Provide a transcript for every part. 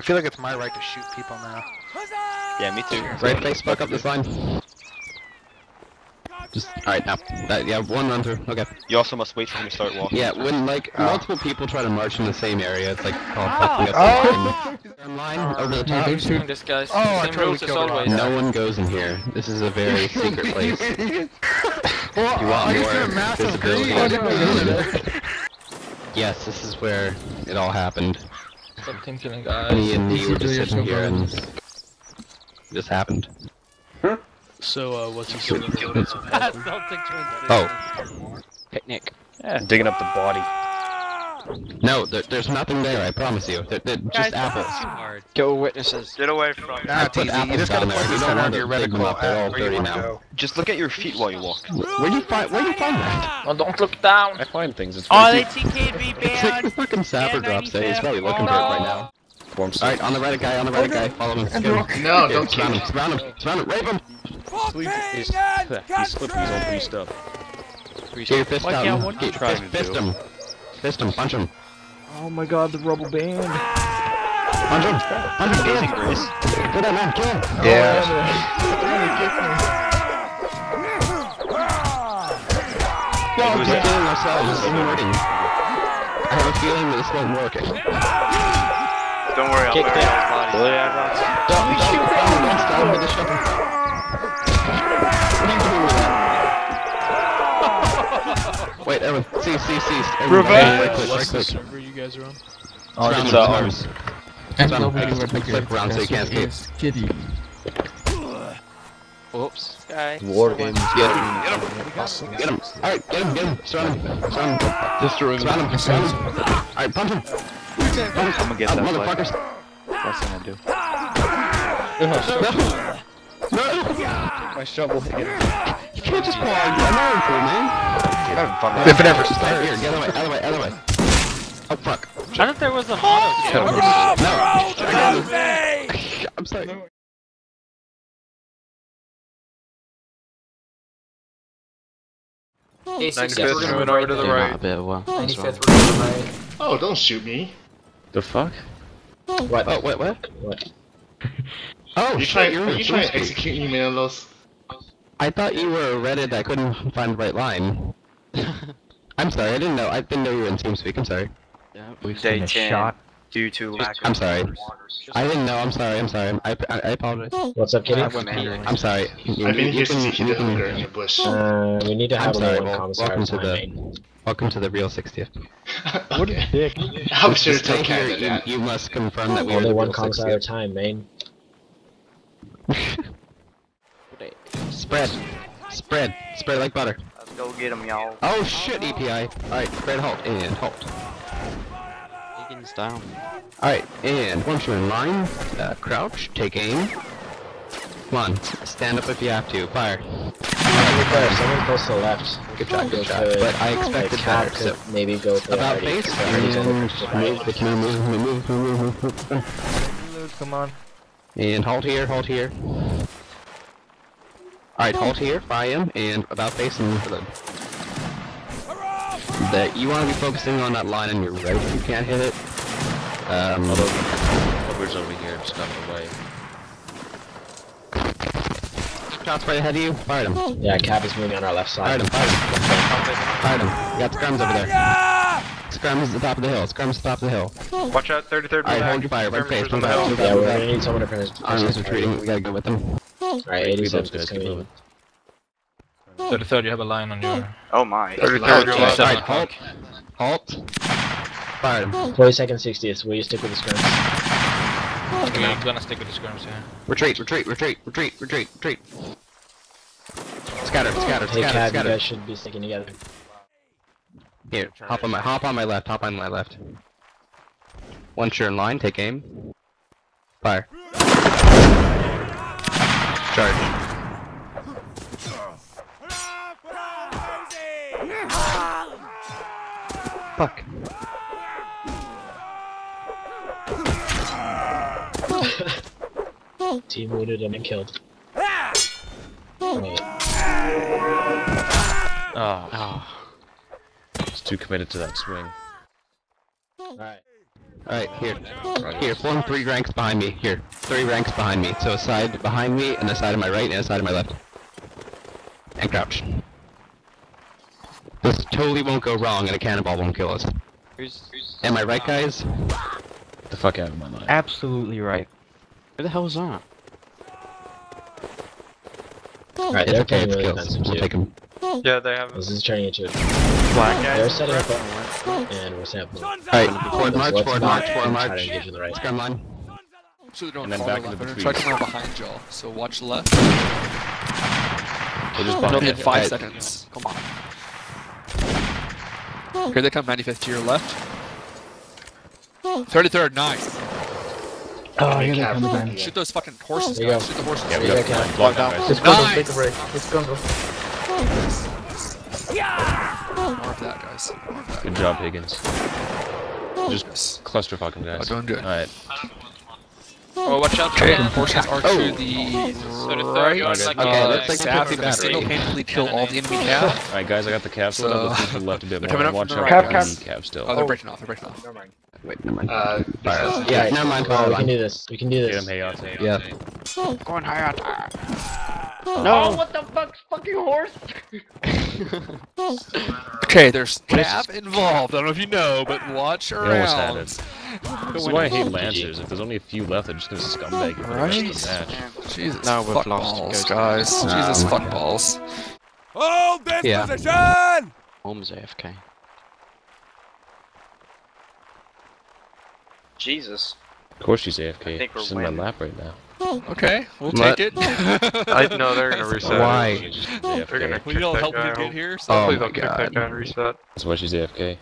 I feel like it's my right to shoot people now. Yeah, me too. Right face, fuck up this line. Just, alright, now. That, yeah, one run through, okay. You also must wait for him to start walking. Yeah, when, like, multiple people try to march in the same area, it's like, oh, over the top. Shooting this guy. Oh, I totally killed him. No one goes in here. This is a very secret place. Well, you want more visibility. Yes, this is where it all happened. Something killing guys. Me and me were just sitting here and this happened. Huh? So, what's he doing? Oh. Picnic. Yeah. Digging up the body. No, there's nothing there, I promise you. They're just apples. Go witnesses. Get away from me. Nah, put apples just down there. You don't want to dig them up, they're all dirty now. Just look at your feet while you walk. Where do you find that? Oh, don't look down. I find things, it's right here. It's like the fucking sapper drops there, he's probably looking for it right now. Alright, on the Reddit guy, follow him. No, don't kill him. Surround him, rape him! He's slipping his own free stuff. Get your fist down. Fist him. Fist him, punch him. Oh my god, the rubble band. Punch him! Punch him, Daisy Grace. Get that man, kill him! Yeah. No, we're killing ourselves, this isn't working. I have a feeling that this won't work. Don't worry, I'll kick down his body. Don't with the shotgun. What are you doing with that? Wait, everyone, cease. Right click. You guys are on? Oh, it's arms. It's on click around so you can't escape. Kitty. Whoops. War games. Get him. Alright, get him. Surround him. Just remove him. Alright, punch him. I'm gonna get that motherfuckers. That's what I'm gonna do. No! Take my shovel. You can't just pull out your iron for man. If it ever starts. Here, get out of the way. Oh fuck. I thought there was a auto. No. I'm sorry. Oh, 95th, we're gonna move over to the right. Well, 95th, we're going to the right. Oh, don't shoot me. The fuck? What? Oh, what? Oh, shit, you're trying to execute me, Menelaos. I thought you were Reddit, I couldn't find the right line. I'm sorry, I didn't know you were in TeamSpeak, I'm sorry. Yeah, we've been shot due to lack of... I'm sorry. I didn't know, I'm sorry. I apologize. What's up, Kitty? I'm sorry. I've been here since you hit her in the bush. We need to have a commissary. Welcome to the real 60th. What a dick. I'm sure to take care of that. You must confirm that we are the real 60th. Only one commissary at a time, man. Spread like butter. Let's go get him, y'all. Oh shit, EPI. Alright, spread, halt. Egan's down. Alright, and once you're in line, crouch, take aim. Come on, stand up if you have to, fire. Someone close to the left. Good job. But I expected better, so... Maybe go for about base, move. Come on. And halt here. Alright, halt here, fire him, and about face and move for them. That you want to be focusing on that line on your right if you can't hit it. Although, cover's over here and stuff away. Shots right ahead of you, fired him. Yeah, Cap is moving on our left side. Fired him. We got scrums over there. Scrums at the top of the hill. Watch out, 33rd. Alright, hold your fire, right face. Yeah, we're gonna need someone to finish. Army's retreating, we gotta go with them. Alright, 87's gonna move. 33rd, you have a line on your... Oh my. 33rd, you're left. Alright, halt. Fired him. 42nd, 60th, will you stick with the scrums? Okay, I'm gonna stick with the scrums here. Retreat. Scatter. You guys should be sticking together. Here, hop on my left. Once you're in line, take aim. Fire. Charge. Fuck. Team wounded him and killed. Oh. He's too committed to that swing. Alright. Alright, here. Here, form three ranks behind me. Here. Three ranks behind me. So a side behind me, and a side of my right, and a side of my left. And crouch. This totally won't go wrong, and a cannonball won't kill us. Am I right, guys? Get the fuck out of my life. Absolutely right. Where the hell is that? Alright, it's okay, it's kills. We'll take them. Yeah, they have. This is turning into a black guy. They're setting up on march, and we're sampling. Alright, forward march. Try to engage in the right side. Line. So they don't fall back into the truck from behind y'all, so watch left. We'll just bump in 5 seconds. Come on. Here they come, 95th to your left. 33rd, nice. Oh, here they come again. Shoot those fucking horses, guys. Shoot the horses. Yeah, we got cannon. Block down. Just go, take a break. Just go. Yeah! More of that, guys. More of that. Good job, Higgins. Just cluster fucking guys. Don't do it. Alright. Oh, watch out for the horses are to the right. Okay, let's take the battery. Single-handedly kill all the enemy calves. Alright, guys, I got the calves still. Let's the left a bit more. Watch out for the calves still. Oh, they're breaking off. They're breaking off. Never mind. Wait, never mind. Yeah, never mind. We can do this. We can do this. Get him, Hayate. Yeah. Go on, Hayate. No! Oh, what the fuck's fucking horse? Okay, there's cap involved. I don't know if you know, but watch around. That's why I hate Lancers. If there's only a few left, they're just gonna scumbag you for the rest of the match. Jesus, now we've lost, guys. No. Jesus, fuck balls. Hold this position! Holmes AFK. Jesus. Of course she's AFK. She's in my lap right now. Okay, we'll take it. I know they're gonna reset. Why? They're gonna we all help you get here, so hopefully they'll kick that guy and reset. That's why she's AFK.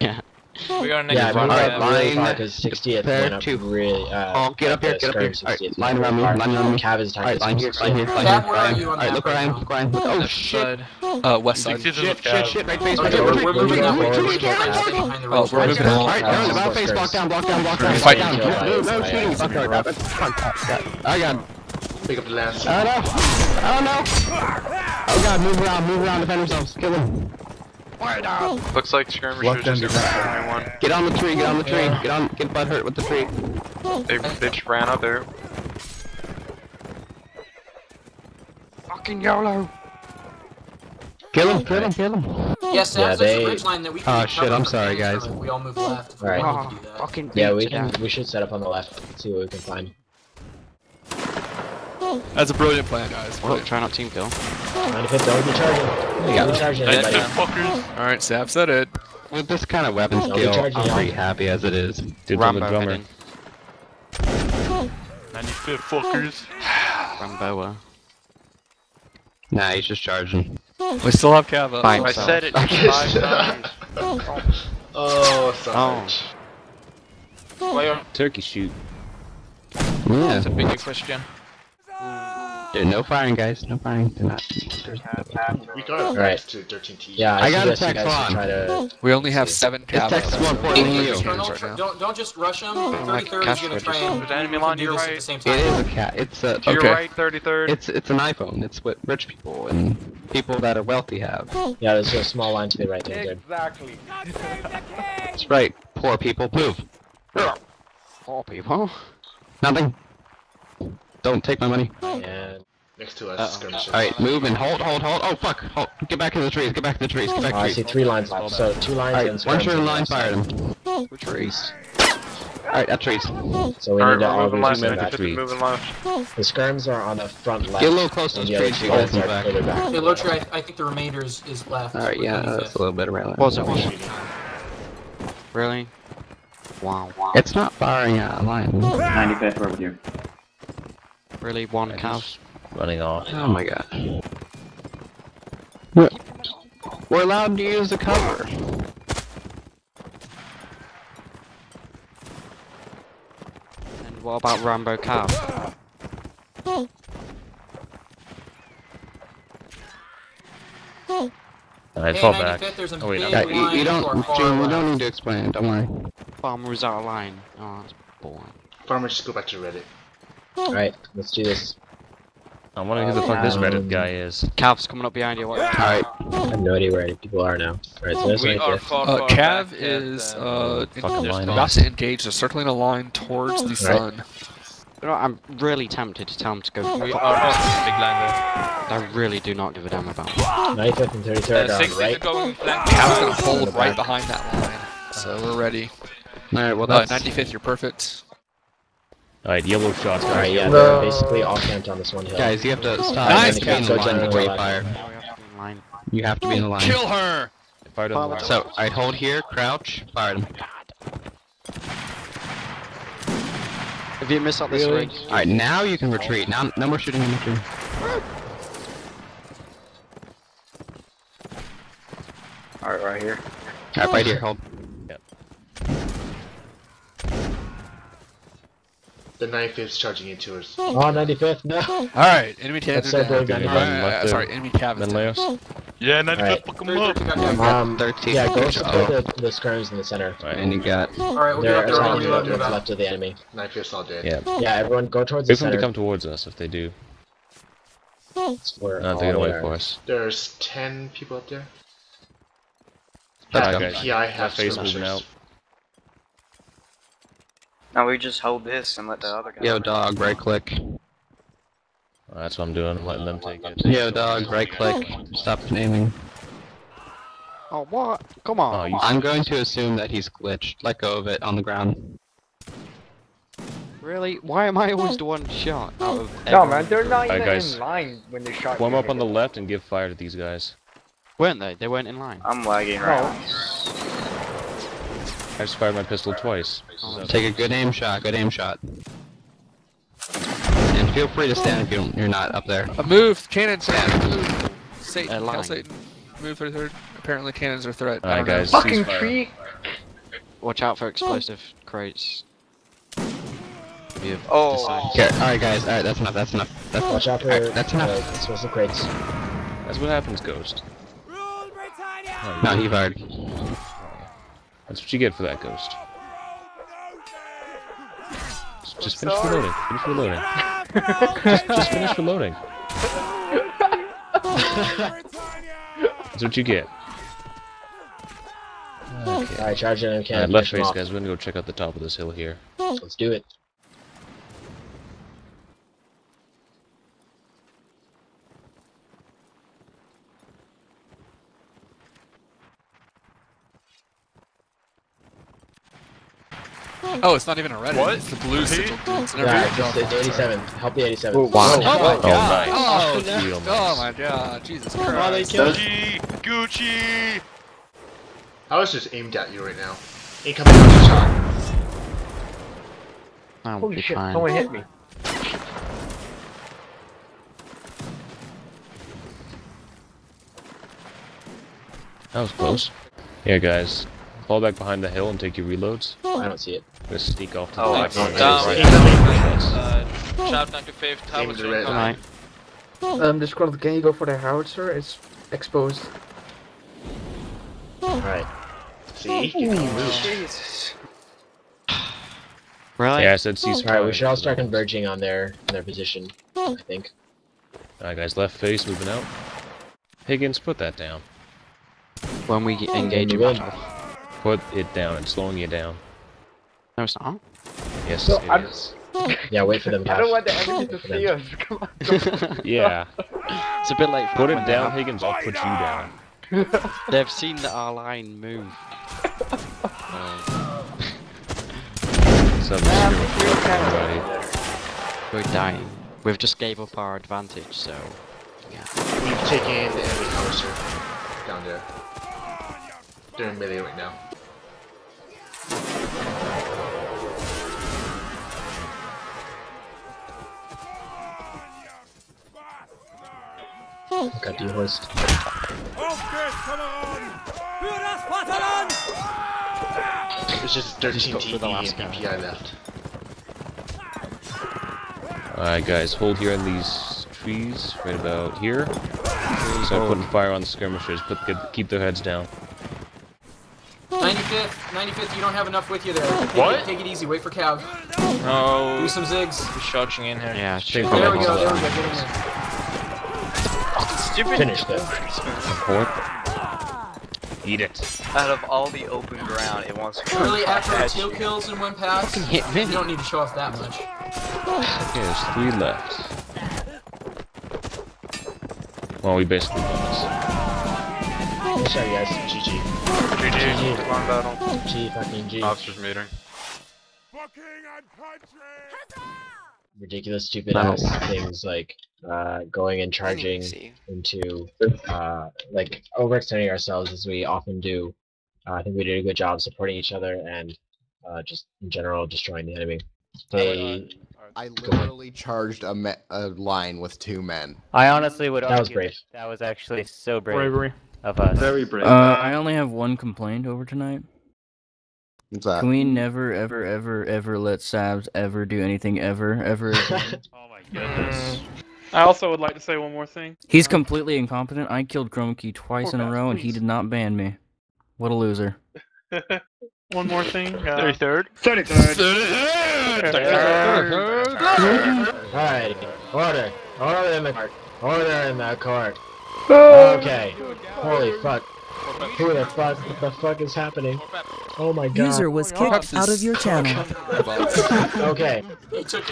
Yeah. We got an extra line. Prepare to really. Oh, get up here, get up here. Alright, line around me, line around me. Cav is attacking. Alright, line here, line here, line here. Alright, look around, look around. Oh shit. West side. Shit, right face, right face. We're moving up. Oh, we're moving up. Alright, down, about face, block down, block down, block down. Fight down. No, no shooting. Fuck her, grab it. I got him. Pick up the last. I don't know. I don't know. Oh god, move around, defend ourselves. Kill him. Looks like skirmishers just ran one. Get on the tree, get on the tree, get butt hurt with the tree. They just ran up there. Fucking YOLO! Kill him, kill him, kill him. Yes, yeah, that's a bridge line that we can. Oh shit, I'm sorry guys. We all move left. Right. Oh, we fucking yeah, we should set up on the left and see what we can find. That's a brilliant plan, guys. Brilliant. Try not team kill. Trying to hit the only charger. We got charging everybody now. Alright, Sap said it. With this kind of weapon skill, I'm pretty happy as it is. Dude, I'm a drummer. 95 fuckers. Ramboa. Nah, he's just charging. We still have Cav up. I said it 5 times. Oh, Sarge. Turkey shoot. Yeah. That's a big question. Dude, no firing, guys. No firing. They're not. We got alright. 13 teams. Yeah, I got a text one. We only have 7 caps. Text one for you. Don't just rush them. 33rd is gonna try and the enemy line. You're right. It is a cat. It's a. You're right. 33rd. It's an iPhone. It's what rich people and people that are wealthy have. Yeah, there's a small line to the right there. Exactly. That's right. Poor people move. Poor people. Nothing. Don't take my money. Yeah, next to us. Alright, move and hold. Oh fuck, hold. Get back in the trees, get back in the trees, get back in the trees. I see 3 lines left, so 2 lines right, and one short line fired him. We're trees. Alright, at trees. So we need to all move back. The skirms are on the front left. Get a little close to the trees, you guys are back. Hey, Lurcher, I think the remainder is left. Alright, yeah, that's a little bit around that. Really? Wow, wow. It's not firing at a line. 95th, we're with you. Really, one cow running off. Oh my god. We're allowed to use the cover. And what about Rambo Cow? Alright, fall back. Oh wait, no. You don't need to explain it, don't worry. Farmers out of line. Oh, that's boring. Farmers just go back to Reddit. Alright, let's do this. I'm wondering who the fuck this Reddit guy is. Calf's coming up behind you. Alright. I have no idea where any people are now. Alright, so there's right there. Cav is about to engage. They're circling a line towards the sun. You know, I'm really tempted to tell him to go for it. I really do not give a damn about him. Knife up and 30 down, right? Cav's gonna hold right behind that line. So we're ready. Alright, well that's... 95th, you're perfect. Alright, yellow shots. Alright, yeah, they're basically all camped on this one hill. Guys, you have to stop. Nice! You have to be in the line. You have to be in the line. Kill her! So, I hold here, crouch, fire him. If you miss out this ring. Alright, now you can retreat. Now, no more shooting in the tree. Alright, right here. Alright, right here, hold. The 95th's charging into us. Oh, 95th, no! Alright, enemy Cav. Sorry, enemy Cav is down. Yeah, 95th, fuck him up! Yeah, go support the squares in the center. And you got... Alright, we'll get up there. What's left of the enemy. 95th's all dead. Yeah, everyone go towards the center. Wait for them to come towards us, if they do. We're all there. There's 10 people up there. PI have smashers. No, we just hold this and let the other guy... Yo, dog, right click. Well, that's what I'm doing, I'm letting them take it. Yo, dog, right click. Stop naming. Oh, what? Come on. Oh, I'm going to assume that he's glitched. Let go of it on the ground. Really? Why am I always the one shot out of everyone? No, man, they're not even in line when they shot. Warm up on the left and give fire to these guys. Weren't they? They weren't in line. I'm lagging right. I just fired my pistol twice. Take a good aim shot, good aim shot. And feel free to stand if you're not up there. A move! Cannons! Stand. Satan, Hell Satan. Move for the third. Apparently cannons are a threat. Alright guys, fucking tree! Watch out for explosive crates. Oh! Okay. Alright guys, alright, that's enough, that's enough. That's Watch out for explosive crates. That's what happens, Ghost. No, he fired. That's what you get for that, Ghost. Just finish reloading. Finish reloading. just finish reloading. That's what you get. Okay. Alright, charge in and cannon. Alright, left face, guys. We're gonna go check out the top of this hill here. Let's do it. Oh, it's not even a Reddit. What? It's the blue sigil. It's an it's 87th. Help the 87th. Oh, wow. Oh my god. Oh, no. Oh my god. Jesus Christ. Why they killed Gucci. I was just aimed at you right now. Incoming shot. Holy shit, someone hit me. That was close. Here, guys. Fall back behind the hill and take your reloads. I don't see it. Just sneak off to the back. This girl, can you go for the howitzer? It's exposed. Alright. See? Jesus. Right? Yeah, I said cease fire. Alright, we should all start converging on their position, I think. Alright guys, left face, moving out. Higgins, put that down. When we engage in battle. Put it down, it's slowing you down. No, it's not? Yes, so it is. Yeah, wait for them. I don't want the enemy to see us. Come on, come on. Yeah. It's a bit late. Put it down, Higgins, I'll put you down. They've seen our line move. We're dying. We've just gave up our advantage, so... Yeah. We've taken the enemy closer. Down there. They're in melee right now. Got the hoist. It's just 13 TP and PPI left. Alright guys, hold here in these trees, right about here. So putting fire on the skirmishers, keep their heads down. 95th, you don't have enough with you there. What? Take it easy, wait for Cav. No. Do some zigs. He's shouting in here. Yeah, there we go, there we go, get in there. Stupid. Finish that. Eat it. Out of all the open ground, it wants to. Really, after 2 kills in 1 pass, you don't need to show off that much. Okay, there's 3 left. Well, we basically won this. Sorry guys, GG. GG. Come on, battle. GG, fucking G. Officers meeting. Fucking on country. Ridiculous, stupid ass things like going and charging into like overextending ourselves as we often do. I think we did a good job supporting each other and just in general destroying the enemy. I literally charged a line with 2 men. I honestly would argue that was brave. That was actually so brave. Bravery of us. Very brave. I only have 1 complaint over tonight. What's that? Can we never, ever, ever, ever let Sabs ever do anything ever, ever? Oh my goodness. I also would like to say 1 more thing. He's completely incompetent. I killed Chrome Key twice in a row, and he did not ban me. What a loser. 1 more thing. 33rd. 33rd. Alright. Order. Order in the court. Order in the court. Okay. Holy fuck. Who the fuck? What the fuck is happening? Oh my god. User was kicked out of your channel. Okay.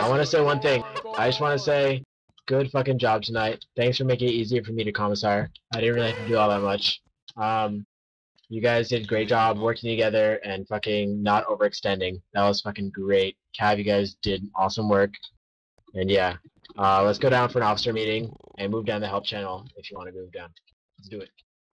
I want to say 1 thing. I just want to say, good fucking job tonight. Thanks for making it easier for me to commissar. I didn't really have to do all that much. You guys did a great job working together and fucking not overextending. That was fucking great. Cav, you guys did awesome work. And yeah, let's go down for an officer meeting and move down the help channel if you want to move down. Let's do it.